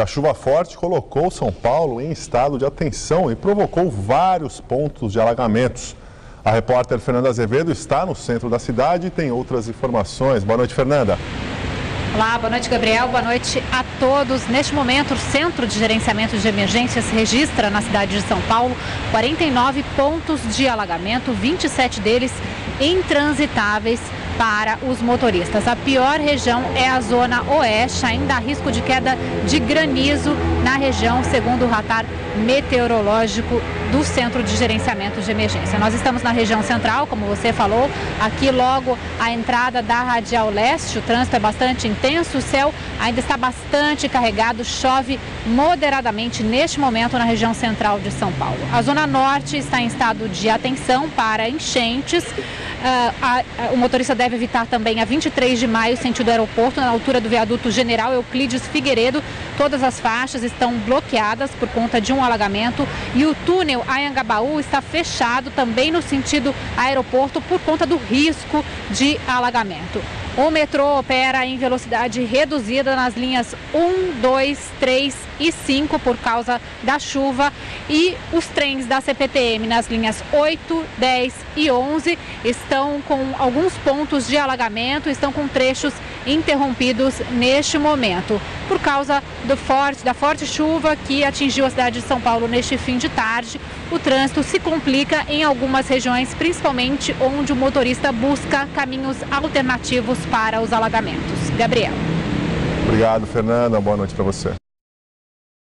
E a chuva forte colocou São Paulo em estado de atenção e provocou vários pontos de alagamentos. A repórter Fernanda Azevedo está no centro da cidade e tem outras informações. Boa noite, Fernanda. Olá, boa noite, Gabriel. Boa noite a todos. Neste momento, o Centro de Gerenciamento de Emergências registra na cidade de São Paulo 49 pontos de alagamento, 27 deles intransitáveis para os motoristas. A pior região é a zona oeste, ainda há risco de queda de granizo na região, segundo o radar meteorológico do Centro de Gerenciamento de Emergência. Nós estamos na região central, como você falou, aqui logo a entrada da Radial Leste. O trânsito é bastante intenso, o céu ainda está bastante carregado, chove moderadamente neste momento na região central de São Paulo. A zona norte está em estado de atenção para enchentes. O motorista deve evitar também a 23 de maio, sentido aeroporto, na altura do viaduto General Euclides Figueiredo. Todas as faixas estão bloqueadas por conta de um alagamento e o túnel Ayangabaú está fechado também no sentido aeroporto por conta do risco de alagamento. O metrô opera em velocidade reduzida nas linhas 1, 2, 3 e 5 por causa da chuva e os trens da CPTM nas linhas 8, 10 e 11 estão com alguns pontos de alagamento, estão com trechos interrompidos neste momento por causa da forte chuva que atingiu a cidade de São Paulo neste fim de tarde. O trânsito se complica em algumas regiões, principalmente onde o motorista busca caminhos alternativos para os alagamentos. Gabriel. Obrigado, Fernanda. Boa noite para você.